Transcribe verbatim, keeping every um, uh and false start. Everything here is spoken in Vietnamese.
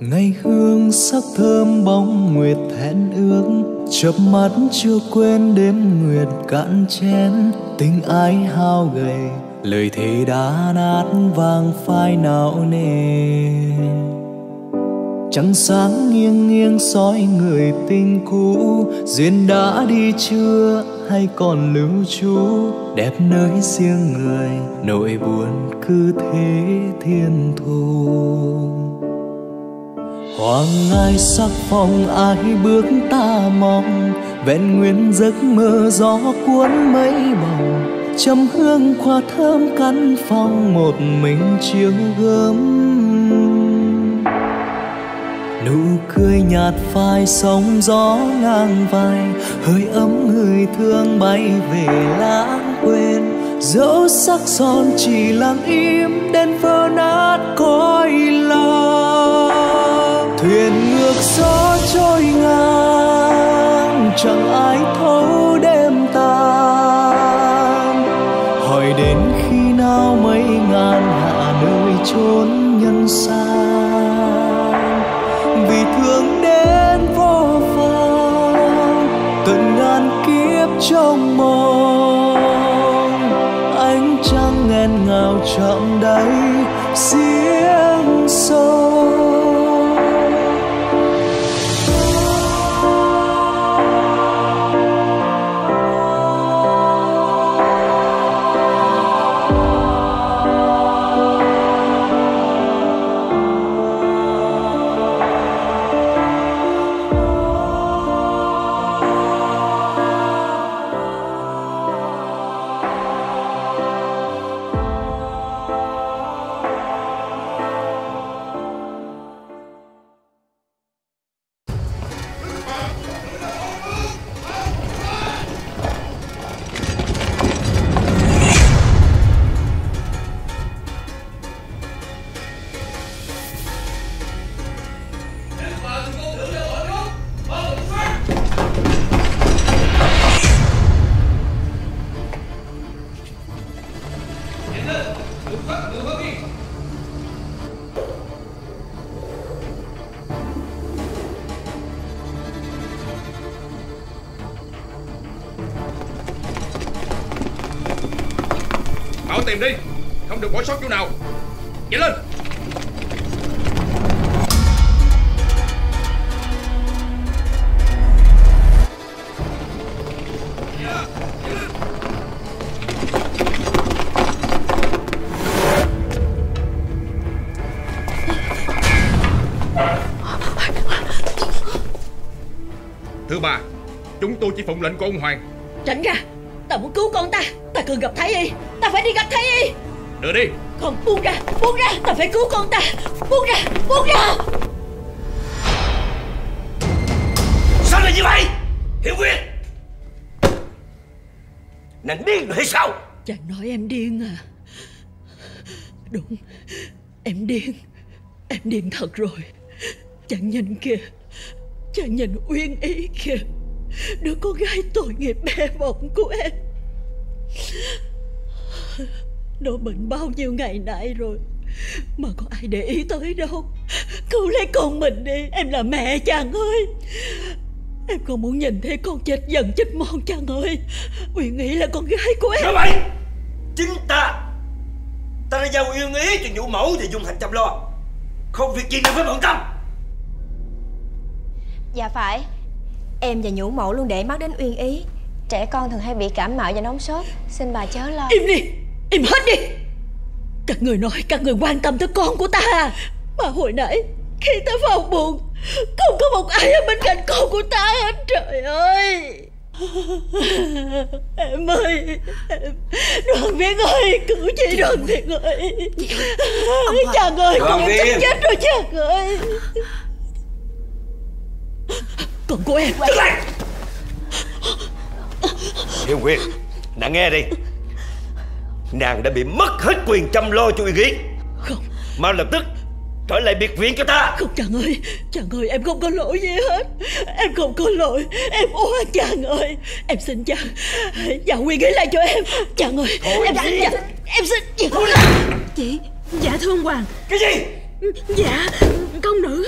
Ngày hương sắc thơm bóng nguyệt hẹn ước, chớp mắt chưa quên đêm nguyệt cạn chén. Tình ái hao gầy, lời thề đã nát vàng phai não nề. Trăng sáng nghiêng nghiêng soi người tình cũ, duyên đã đi chưa hay còn lưu trú? Đẹp nơi riêng người, nỗi buồn cứ thế thiên thu. Hoàng ai sắc phong ai bước ta mong, vẹn nguyên giấc mơ gió cuốn mây mỏng. Trầm hương khoa thơm căn phòng một mình chiều gớm, nụ cười nhạt phai sóng gió ngang vai. Hơi ấm người thương bay về lãng quên, dẫu sắc son chỉ lặng im đến vỡ nát cõi lòng. Thuyền ngược gió trôi ngang, chẳng ai thấu đêm tàn. Hỏi đến khi nào mấy ngàn hạ nơi chốn nhân gian. Vì thương đến vô vàn, tận ngàn kiếp trong mong. Ánh trăng nghẹn ngào chạm đáy giếng sâu. Tìm đi, không được bỏ sót chỗ nào. Nhảy lên. Thưa bà, chúng tôi chỉ phụng lệnh của ông Hoàng. Tránh ra, ta muốn cứu con ta. Ta cần gặp Thái Y. Ta phải đi gặp Thái Y. Đưa đi. Con buông ra, buông ra. Ta phải cứu con ta. Buông ra, buông ra. Sao lại như vậy? Hiểu Quyên, nàng điên rồi hay sao? Chàng nói em điên à? Đúng, em điên. Em điên thật rồi. Chàng nhìn kìa, chàng nhìn Uyên Ý kìa, đứa con gái tội nghiệp bé bỏng của em. Nó bệnh bao nhiêu ngày nay rồi mà có ai để ý tới đâu. Cứu lấy con mình đi, em là mẹ chàng ơi. Em không muốn nhìn thấy con chết dần chết mòn chàng ơi. Uyên Ý là con gái của em. Sao vậy? Chính ta Ta đã giao Uyên Ý cho Nhũ Mẫu và Dung Hành chăm lo, không việc gì nữa phải bận tâm. Dạ phải, em và Nhũ Mẫu luôn để mắt đến Uyên Ý. Trẻ con thường hay bị cảm mạo và nóng sốt, xin bà chớ lo. Im đi, im hết đi. Các người nói các người quan tâm tới con của ta, mà hồi nãy khi ta vào buồn không có một ai ở bên cạnh con của ta hết. Trời ơi, em ơi, em... Đoàn Viên ơi, cứu chị Đoàn Viên ơi. Chàng ơi, con sắp chết rồi chàng ơi. Con của em. Đứng lại. Hiểu Quyên, nàng nghe đi. Nàng đã bị mất hết quyền chăm lo cho Uyên Ý. Không. Mau lập tức trở lại biệt viện cho ta. Không chàng ơi, chàng ơi, em không có lỗi gì hết. Em không có lỗi, em oan chàng ơi. Em xin chàng, chàng Uyên Ý lại cho em. Chàng ơi, em xin chàng, em xin. Chị, dạ thưa ông Hoàng. Cái gì? Dạ, công nữ.